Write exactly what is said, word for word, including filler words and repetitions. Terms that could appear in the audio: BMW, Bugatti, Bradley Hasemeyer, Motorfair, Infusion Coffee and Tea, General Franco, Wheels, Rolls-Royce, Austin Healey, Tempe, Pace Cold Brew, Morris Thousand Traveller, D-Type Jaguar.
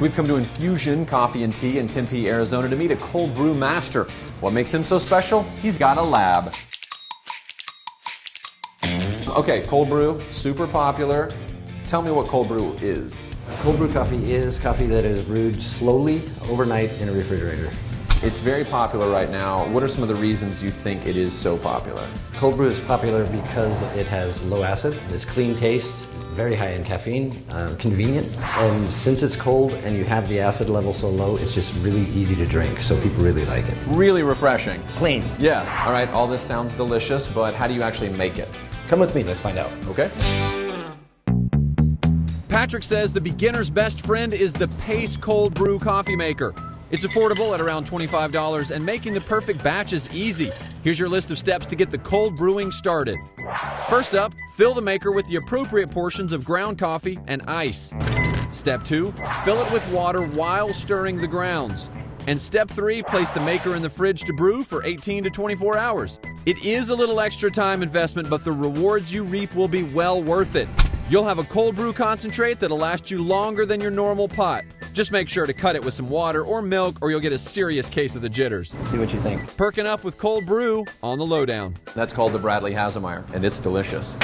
We've come to Infusion Coffee and Tea in Tempe, Arizona to meet a cold brew master. What makes him so special? He's got a lab. Okay, cold brew, super popular. Tell me what cold brew is. Cold brew coffee is coffee that is brewed slowly overnight in a refrigerator. It's very popular right now. What are some of the reasons you think it is so popular? Cold brew is popular because it has low acid, it's clean taste, very high in caffeine, uh, convenient, and since it's cold and you have the acid level so low, it's just really easy to drink, so people really like it. Really refreshing. Clean. Yeah. All right, all this sounds delicious, but how do you actually make it? Come with me, let's find out. Okay. Patrick says the beginner's best friend is the Pace Cold Brew Coffee Maker. It's affordable at around twenty-five dollars, and making the perfect batch is easy. Here's your list of steps to get the cold brewing started. First up, fill the maker with the appropriate portions of ground coffee and ice. Step two, fill it with water while stirring the grounds. And step three, place the maker in the fridge to brew for eighteen to twenty-four hours. It is a little extra time investment, but the rewards you reap will be well worth it. You'll have a cold brew concentrate that'll last you longer than your normal pot. Just make sure to cut it with some water or milk, or you'll get a serious case of the jitters. See what you think. Perking up with cold brew on the lowdown. That's called the Bradley Hasemeyer, and it's delicious.